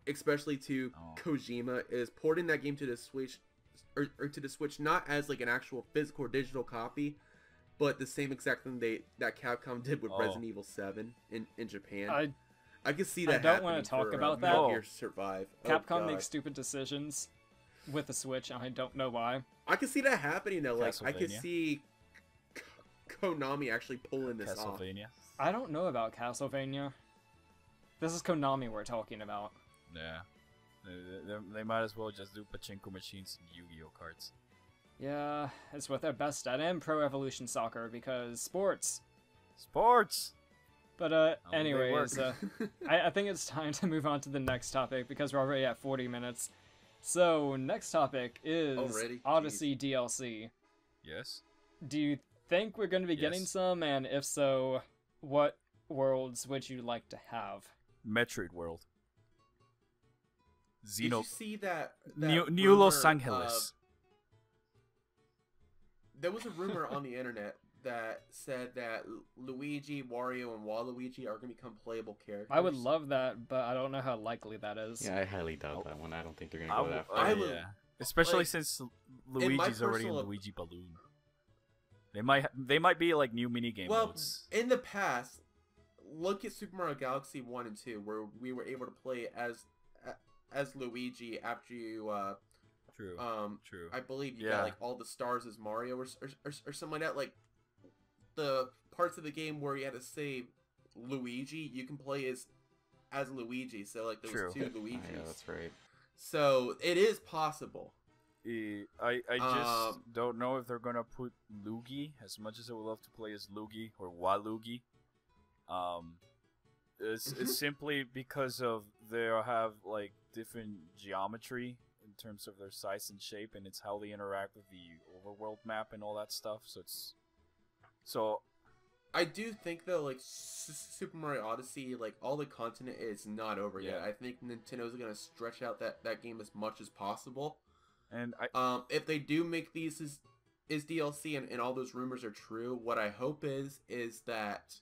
especially to oh. Kojima, is porting that game to the Switch, or, or to the Switch, not as like an actual physical or digital copy, but the same exact thing they that Capcom did with oh. Resident Evil seven in, in Japan. I, I can see that. I don't want to talk for, about uh, that. Metal Gear Survive. Capcom oh, makes stupid decisions with the Switch, and I don't know why. I can see that happening though. Like I can see Konami actually pulling this off. I don't know about Castlevania. This is Konami we're talking about. Yeah. They, they, they might as well just do pachinko machines and Yu-Gi-Oh cards. Yeah, it's what they're best at, and Pro Evolution Soccer, because sports. Sports! But uh, anyways, uh, I, I think it's time to move on to the next topic, because we're already at forty minutes. So, next topic is already? Odyssey Jeez. D L C. Yes? Do you... think we're going to be yes. getting some, and if so, what worlds would you like to have? Metroid World. Xeno. Did you see that? that New, New Los Angeles. Of, there was a rumor on the internet that said that Luigi, Wario, and Waluigi are going to become playable characters. I would love that, but I don't know how likely that is. Yeah, I highly doubt oh, that one. I don't think they're going to go that far. I would, yeah. Especially like, since Luigi's already in Luigi Balloon. They might they might be like new mini game well, modes. Well, in the past, look at Super Mario Galaxy one and two, where we were able to play as as Luigi after you. Uh, true. Um, true. I believe you yeah. got like all the stars as Mario, or or, or or something like that. Like the parts of the game where you had to save Luigi, you can play as as Luigi. So like those true. two Luigis. Yeah, that's right. So it is possible. I, I just um, don't know if they're going to put Luigi, as much as I would love to play as Luigi or Waluigi. Um, it's, it's simply because of they have like different geometry in terms of their size and shape, and it's how they interact with the overworld map and all that stuff. So it's So I do think though, like Super Mario Odyssey, like all the content is not over yeah. yet. I think Nintendo's gonna stretch out that that game as much as possible. And I, um, if they do make these is is D L C and, and all those rumors are true, what I hope is is that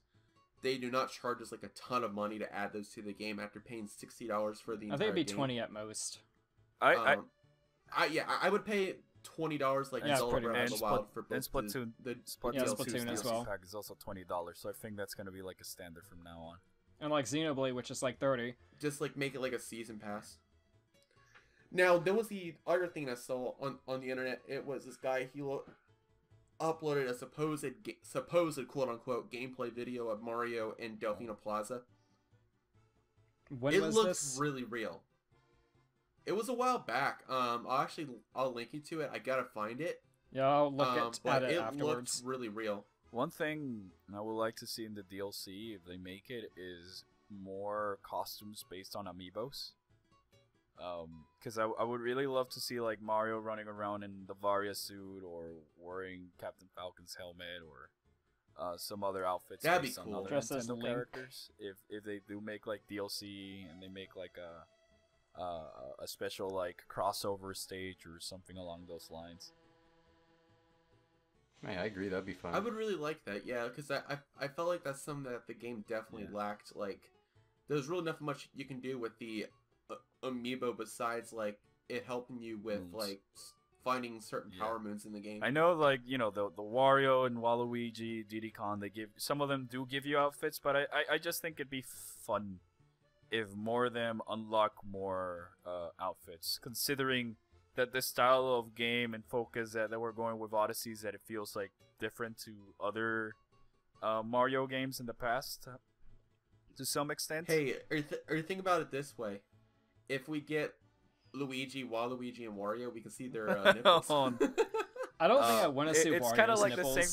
they do not charge us like a ton of money to add those to the game after paying sixty dollars for the. I think it'd be game. twenty at most. I, um, I, I yeah, I would pay twenty dollars like yeah, Zelda Breath of the Wild for both. And Splatoon, the, the Splatoon, yeah, Splatoon as well. Pack is also twenty dollars, so I think that's gonna be like a standard from now on. And like Xenoblade, which is like thirty. Just like make it like a season pass. Now, there was the other thing I saw on, on the internet. It was this guy, he lo uploaded a supposed, supposed quote-unquote, gameplay video of Mario in Delfino Plaza. When it was looks this? really real. It was a while back. Um, I'll actually, I'll link you to it. I gotta find it. Yeah, I'll look um, at, but at it, it afterwards. It looked really real. One thing I would like to see in the D L C, if they make it, is more costumes based on amiibos. Um, because I, I would really love to see like Mario running around in the Varia suit or wearing Captain Falcon's helmet or uh, some other outfits. That'd be cool. Dressed as the characters. If if they do make like D L C and they make like a uh, a special like crossover stage or something along those lines. Man, I agree. That'd be fun. I would really like that. Yeah, because I, I I felt like that's something that the game definitely yeah. lacked. Like, there's really not much you can do with the amiibo besides like it helping you with moons. like finding certain yeah. power moons in the game. I know, like, you know, the the Wario and Waluigi, Diddy Kong, they give some of them do give you outfits, but I I, I just think it'd be fun if more of them unlock more uh, outfits, considering that the style of game and focus that, that we're going with Odyssey, that it feels like different to other uh, Mario games in the past to some extent. Hey, are you, th are you thinking about it this way? If we get Luigi, Waluigi, and Wario, we can see their uh, nipples. I don't think uh, I want to see it, it's Wario's kinda like nipples. The same,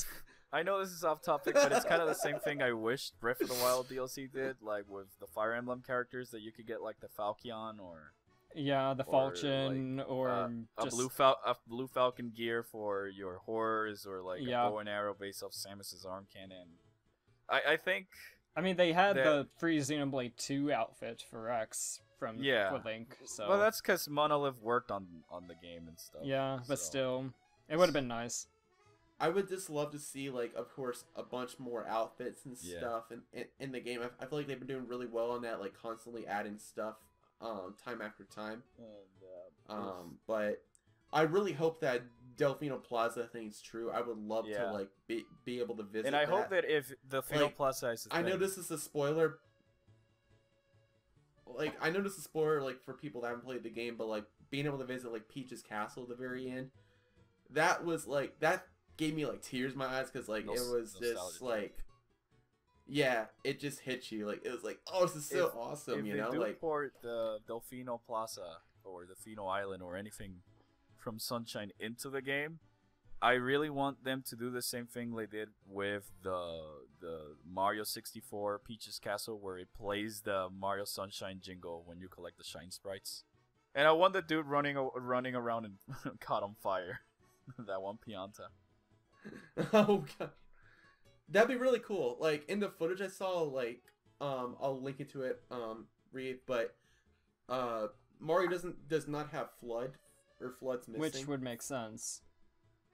I know this is off topic, but it's kind of the same thing I wished Breath of the Wild D L C did, like with the Fire Emblem characters that you could get, like the Falcon or yeah, the Falcon or, like, or uh, just... a blue fal a blue Falcon gear for your horrors or like yeah. a bow and arrow based off Samus's arm cannon. I I think. I mean, they had that... the free Xenoblade two outfit for X. From yeah. Link, so. Well, that's because Monolith worked on on the game and stuff. Yeah, so. But still, it would have been nice. I would just love to see, like, of course, a bunch more outfits and yeah. stuff in, in, in the game. I, I feel like they've been doing really well on that, like, constantly adding stuff um, time after time. And, uh, um, but I really hope that Delfino Plaza thing's true. I would love yeah. to, like, be, be able to visit And I that. hope that if the Delfino like, Plaza is I thing. know this is a spoiler, Like, I noticed a spoiler, like, for people that haven't played the game, but, like, being able to visit, like, Peach's castle at the very end, that was, like, that gave me, like, tears in my eyes, because, like, no, it was no just, like, type. yeah, it just hit you. Like, it was like, oh, this is so if, awesome, if you know? If they do like, port the Delfino Plaza, or the Delfino Island, or anything from Sunshine into the game, I really want them to do the same thing they did with the the Mario sixty-four Peach's Castle, where it plays the Mario Sunshine jingle when you collect the Shine Sprites. And I want the dude running running around and caught on fire. That one Pianta. Oh god, that'd be really cool. Like in the footage I saw, like um, I'll link it to it, um, Reeve. But uh, Mario doesn't does not have flood or floods missing, which would make sense.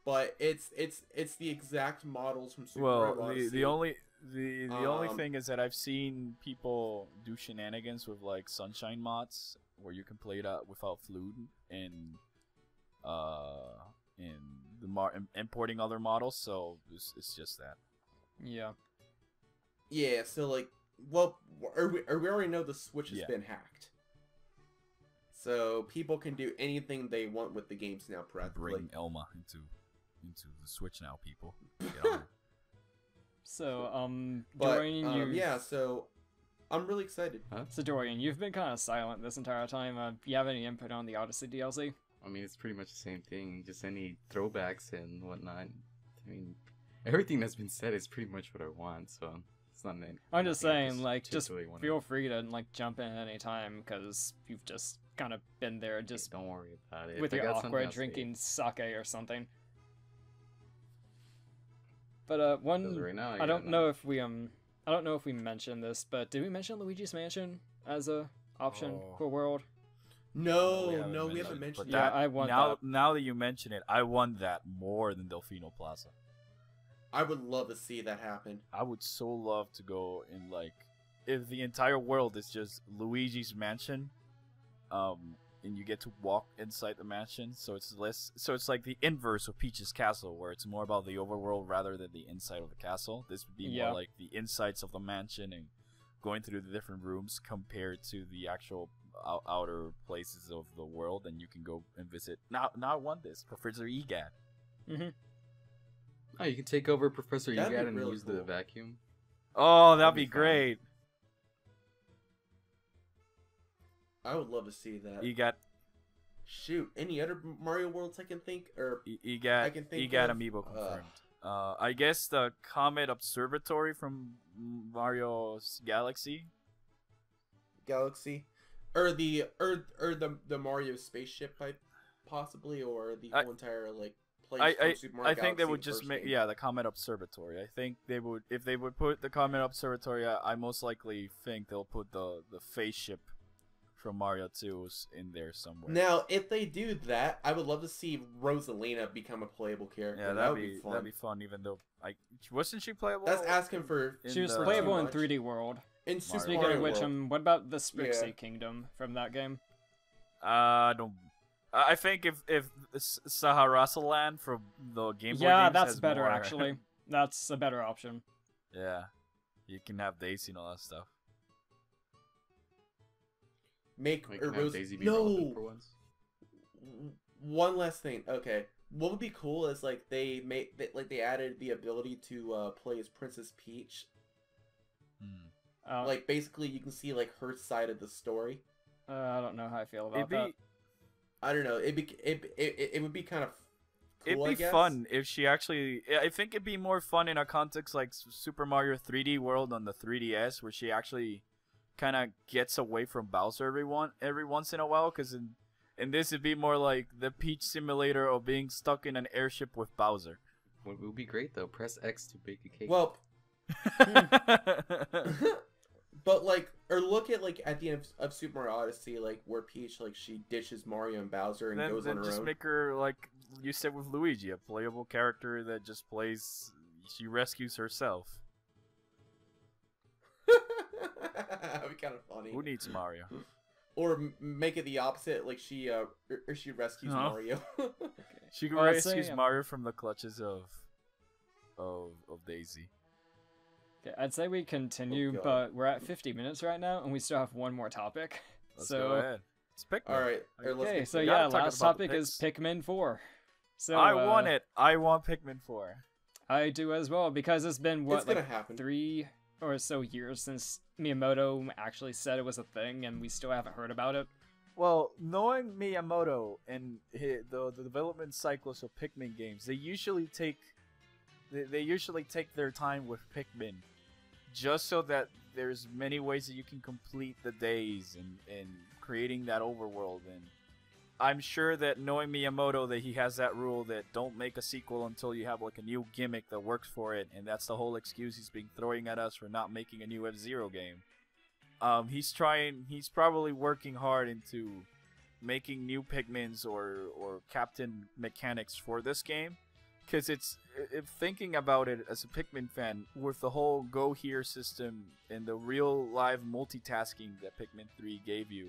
But it's it's it's the exact models from Super Mario Odyssey. Well, the, the only the, the um, only thing is that I've seen people do shenanigans with like Sunshine mods, where you can play it out without fluid and uh and the mar importing other models. So it's, it's just that. Yeah. Yeah. So like, well, or we, or we already know the Switch has yeah. been hacked. So people can do anything they want with the games now, practically. Bring Elma into. into the Switch now, people. So, um, Dorian, um, you... yeah, so, I'm really excited. Huh? So, Dorian, you've been kind of silent this entire time. Uh, you have any input on the Odyssey D L C? I mean, it's pretty much the same thing. Just any throwbacks and whatnot. I mean, everything that's been said is pretty much what I want, so... It's not an, I'm just saying, just like, just wanted. feel free to, like, jump in at any time, because you've just kind of been there, just... Hey, don't worry about it. With I your awkward drinking sake or something. But uh, one, right now, I, I don't know if we um, I don't know if we mentioned this, but did we mention Luigi's Mansion as a option oh. for world? No, we no, we haven't mentioned it. That, yeah, I won now, that. Now that you mention it, I won that more than Delfino Plaza. I would love to see that happen. I would so love to go in, like, if the entire world is just Luigi's Mansion, um, and you get to walk inside the mansion, so it's less, so it's like the inverse of Peach's Castle, where it's more about the overworld rather than the inside of the castle. This would be yeah. more like the insides of the mansion and going through the different rooms compared to the actual out outer places of the world, and you can go and visit. Now, now I want this, Professor E. Gadd. Mm-hmm. Oh, you can take over Professor E. Gadd and really use cool. the vacuum. Oh, that'd, that'd be, be great. I would love to see that. You got, shoot, any other Mario worlds I can think, or you got, I can think. You got Amiibo confirmed. Uh, uh, I guess the Comet Observatory from Mario's Galaxy. Galaxy, or the or or the the Mario spaceship type, possibly, or the I, whole entire like. Place I I, Super Mario I think Galaxy they would just make game. yeah the Comet Observatory. I think they would if they would put the Comet Observatory. I, I most likely think they'll put the the face ship from Mario two in there somewhere. Now, if they do that, I would love to see Rosalina become a playable character. Yeah, that'd that would be, be fun. That'd be fun, even though I wasn't she playable. That's asking for. She was playable in three D World. In Super Speaking Mario of which, World. um, what about the Sprixie yeah. Kingdom from that game? Uh, I don't. I think if if Saharasaland from the Game Boy yeah, games that's has better more. Actually. That's a better option. Yeah, you can have Daisy and all that stuff. Make or Rose... Daisy be no. For once. One last thing. Okay, what would be cool is like they made like they added the ability to uh, play as Princess Peach. Hmm. Um, like basically, you can see like her side of the story. Uh, I don't know how I feel about It'd that. Be... I don't know. It'd be, it it it would be kind of cool, it'd be I guess. fun if she actually. I think it'd be more fun in a context like Super Mario three D World on the three D S, where she actually kind of gets away from Bowser every one every once in a while. Because in in this, it'd be more like the Peach simulator of being stuck in an airship with Bowser. It would be great though. Press X to bake a cake. Well. But like, or look at like at the end of, of Super Mario Odyssey, like where Peach like she dishes Mario and Bowser and then, goes then on her just own. Just make her like you said with Luigi, a playable character that just plays. She rescues herself. That'd be kind of funny. Who needs Mario? Or make it the opposite, like she uh, or she rescues no. Mario. okay. She well, rescues saying, Mario from the clutches of of of Daisy. I'd say we continue, oh, but we're at fifty minutes right now, and we still have one more topic. Let's so, go ahead. It's Pikmin. All right. Okay, so yeah, last topic is Pikmin four. So I uh, want it. I want Pikmin four. I do as well, because it's been, what, it's like three or so years since Miyamoto actually said it was a thing, and we still haven't heard about it. Well, knowing Miyamoto and his, the, the development cycles of Pikmin games, they usually take they, they usually take their time with Pikmin. Just so that there's many ways that you can complete the days and, and creating that overworld. And I'm sure that knowing Miyamoto, that he has that rule that don't make a sequel until you have like a new gimmick that works for it. And that's the whole excuse he's been throwing at us for not making a new F-Zero game. Um, he's trying, he's probably working hard into making new Pikmins or, or Captain mechanics for this game. Because it's it, thinking about it as a Pikmin fan with the whole go here system and the real live multitasking that Pikmin three gave you.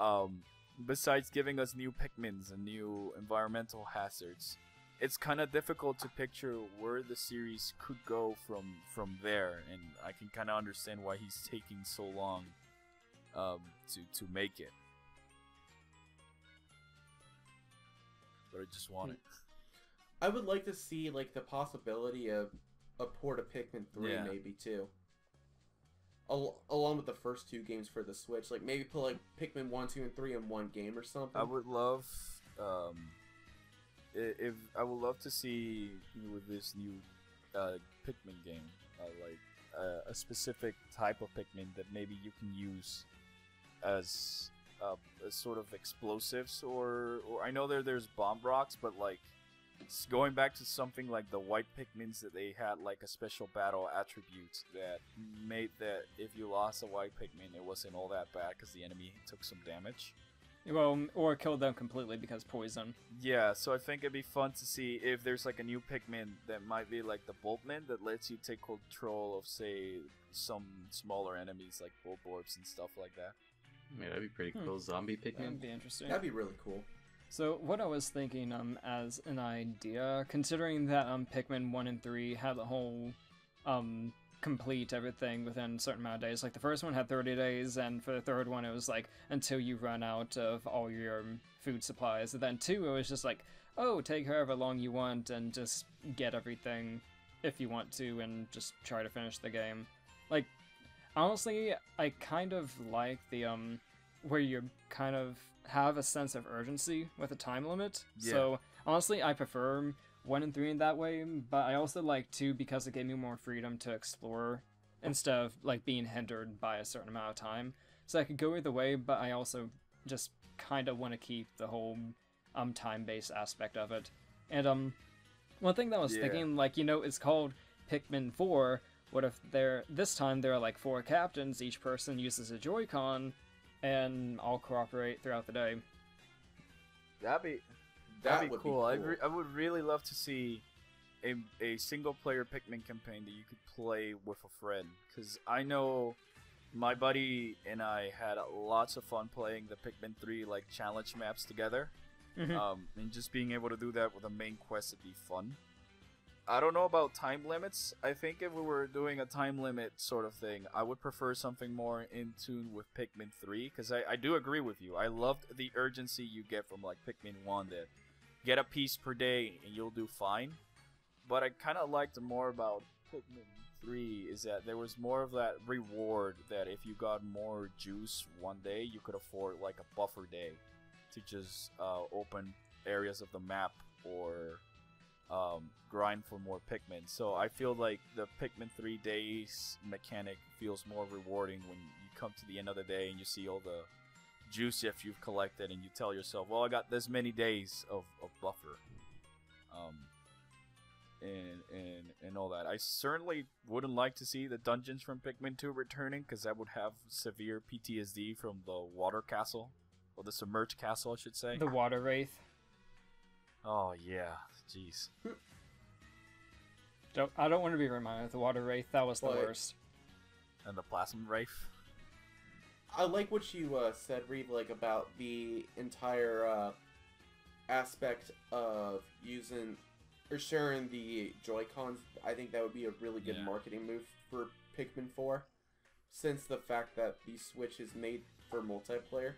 Um, besides giving us new Pikmins and new environmental hazards, it's kind of difficult to picture where the series could go from from there. And I can kind of understand why he's taking so long um, to to make it. But I just want it. I would like to see like the possibility of a port of Pikmin three, yeah. maybe too. Al along with the first two games for the Switch, like maybe put like Pikmin one, two, and three in one game or something. I would love, um, if I would love to see with this new uh, Pikmin game, uh, like uh, a specific type of Pikmin that maybe you can use as, uh, as sort of explosives or or I know there there's bomb rocks, but like. going back to something like the white Pikmins, that they had like a special battle attribute that made that if you lost a white Pikmin, it wasn't all that bad because the enemy took some damage. Well, or killed them completely because poison. Yeah, so I think it'd be fun to see if there's like a new Pikmin that might be like the Boltman that lets you take control of, say, some smaller enemies like Bulborbs and stuff like that. Yeah, that'd be pretty cool. Hmm. Zombie Pikmin. That'd be interesting. That'd be really cool. So what I was thinking um, as an idea, considering that um, Pikmin one and three had the whole um, complete everything within a certain amount of days. Like the first one had thirty days, and for the third one it was like until you run out of all your food supplies. And then two, it was just like, oh, take however long you want and just get everything if you want to and just try to finish the game. Like, honestly, I kind of like the, um, where you kind of have a sense of urgency with a time limit. Yeah. So, honestly, I prefer one and three in that way, but I also like two because it gave me more freedom to explore instead of, like, being hindered by a certain amount of time. So I could go either way, but I also just kind of want to keep the whole um, time-based aspect of it. And um, one thing that I was yeah. thinking, like, you know, it's called Pikmin four. What if there this time there are, like, four captains, each person uses a Joy-Con, and all cooperate throughout the day? That'd be... That'd that be cool. Be cool. I, re I would really love to see a, a single-player Pikmin campaign that you could play with a friend. Because I know my buddy and I had lots of fun playing the Pikmin three like challenge maps together. Mm-hmm. um, and just being able to do that with a main quest would be fun. I don't know about time limits. I think if we were doing a time limit sort of thing, I would prefer something more in tune with Pikmin three. Because I, I do agree with you. I loved the urgency you get from like Pikmin one that... Get a piece per day and you'll do fine. But I kind of liked more about Pikmin three is that there was more of that reward that if you got more juice one day, you could afford like a buffer day to just uh, open areas of the map or um, grind for more Pikmin. So I feel like the Pikmin three days mechanic feels more rewarding when you come to the end of the day and you see all the juice if you've collected and you tell yourself, well, I got this many days of, of buffer um, and, and and all that. I certainly wouldn't like to see the dungeons from Pikmin two returning, because I would have severe P T S D from the water castle, or the submerged castle I should say. The water wraith. Oh yeah, jeez. don't, I don't want to be reminded of the water wraith. That was the but, worst. And the plasma wraith. I like what you uh, said, Reed, like about the entire uh, aspect of using or sharing the Joy-Cons. I think that would be a really good yeah. marketing move for Pikmin four, since the fact that the Switch is made for multiplayer.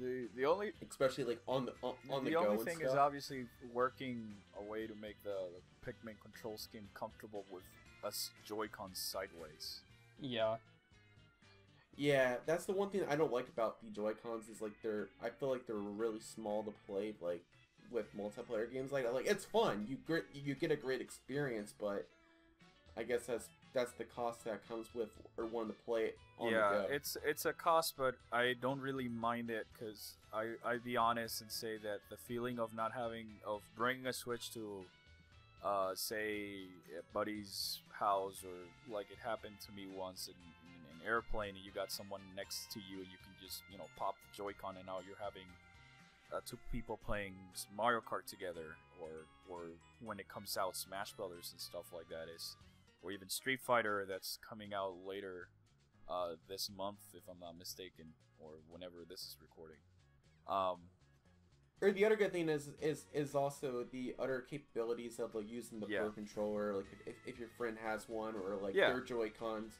The the only especially like on the on, on the, the go. The only thing is obviously working a way to make the Pikmin control scheme comfortable with us Joy-Con sideways. Yeah. Yeah, that's the one thing I don't like about the Joy-Cons is like they're. I feel like they're really small to play, like with multiplayer games like that. Like it's fun, you get you get a great experience, but I guess that's that's the cost that comes with or wanting to play it on the go. Yeah, it's it's a cost, but I don't really mind it because I I'd be honest and say that the feeling of not having of bringing a Switch to, uh, say a buddy's house or like it happened to me once and. Airplane and you got someone next to you and you can just, you know, pop the Joy-Con and now you're having uh, two people playing Mario Kart together, or or when it comes out Smash Brothers and stuff like that is, or even Street Fighter that's coming out later uh, this month if I'm not mistaken, or whenever this is recording. Um, or the other good thing is is is also the other capabilities of like using the yeah. Pro Controller, like if, if your friend has one or like yeah. their Joy-Cons.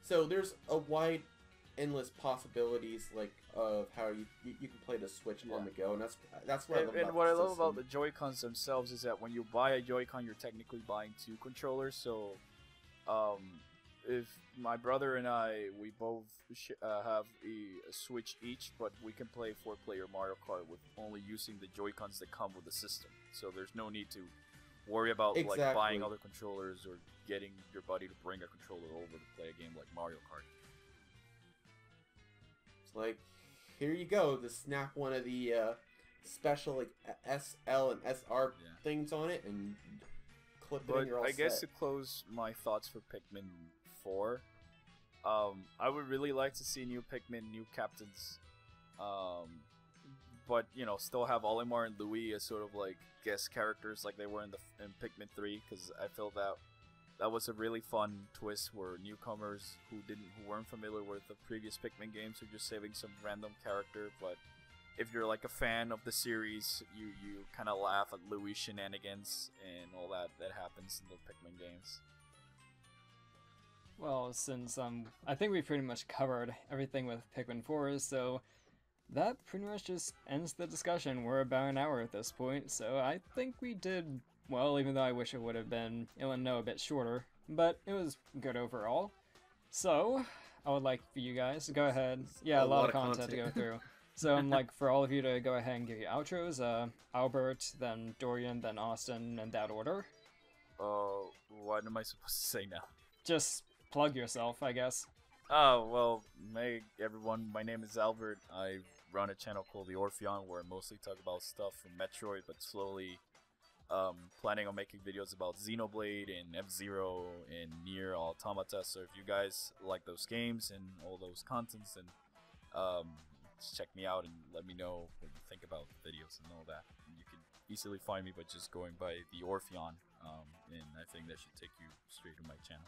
So there's a wide, endless possibilities like of how you you, you can play the Switch yeah. on the go, and that's that's what and, I love about and what I love system. about the Joy-Cons themselves is that when you buy a Joy-Con, you're technically buying two controllers. So, um, if my brother and I we both sh uh, have a, a Switch each, but we can play four-player Mario Kart with only using the Joy-Cons that come with the system. So there's no need to worry about exactly. like buying other controllers or getting your buddy to bring a controller over to play a game like Mario Kart. It's like, here you go, to snap one of the uh, special like S L and S R yeah. things on it, and clip but it in your all I set. Guess to close my thoughts for Pikmin four, um, I would really like to see new Pikmin, new captains, um, but you know, still have Olimar and Louis as sort of like guest characters like they were in the in Pikmin three, because I feel that that was a really fun twist where newcomers who didn't who weren't familiar with the previous Pikmin games are just saving some random character. But if you're like a fan of the series, you you kind of laugh at Louis shenanigans and all that that happens in the Pikmin games. Well, since um, I think we pretty much covered everything with Pikmin four, so that pretty much just ends the discussion. We're about an hour at this point, so I think we did well, even though I wish it would have been Illinois a bit shorter, but it was good overall. So I would like for you guys to go ahead. Yeah, a, a lot, lot of content, content to go through. So I'm like for all of you to go ahead and give your outros. Uh, Albert, then Dorian, then Austin, in that order. Oh, uh, what am I supposed to say now? Just plug yourself, I guess. Oh, well, hey everyone, my name is Albert. I run a channel called The Orpheon where I mostly talk about stuff from Metroid, but slowly um, planning on making videos about Xenoblade and F-Zero and Nier Automata. So if you guys like those games and all those contents, then um, just check me out and let me know what you think about videos and all that. And you can easily find me by just going by The Orpheon, um, and I think that should take you straight to my channel.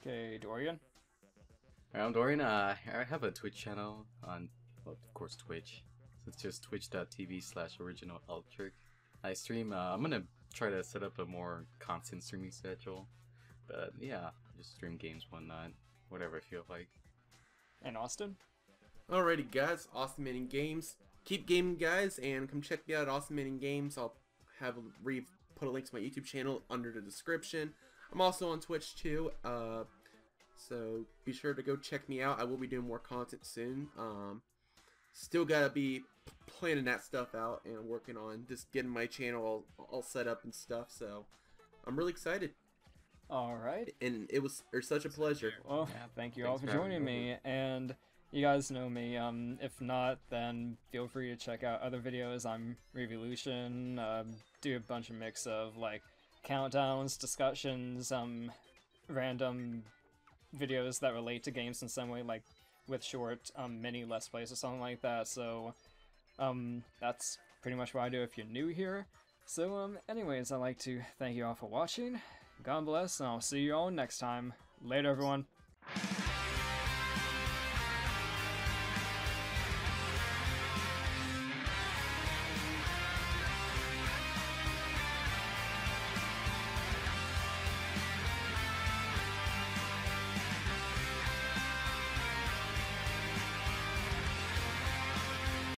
Okay, Dorian. I'm Dorian. Uh, I have a Twitch channel on, well, of course, Twitch. So it's just twitch dot t v slash original altric. I stream. Uh, I'm gonna try to set up a more constant streaming schedule, but yeah, just stream games, whatnot, whatever I feel like. And Austin. Alrighty, guys. Austin Manning Games. Keep gaming, guys, and come check me out at Austin Manning Games. I'll have re put a link to my YouTube channel under the description. I'm also on Twitch too. Uh. So be sure to go check me out. I will be doing more content soon. Um, still gotta be planning that stuff out and working on just getting my channel all, all set up and stuff. So I'm really excited. All right. And it was, it was such a pleasure. Well, yeah, thank you Thanks all for joining me. me. And you guys know me. Um, if not, then feel free to check out other videos. I'm Revolution. Uh, do a bunch of mix of like countdowns, discussions, um, random videos that relate to games in some way, like with short um, mini Let's Plays or something like that. So um, that's pretty much what I do if you're new here. So um, anyways, I'd like to thank you all for watching. God bless, and I'll see you all next time. Later, everyone.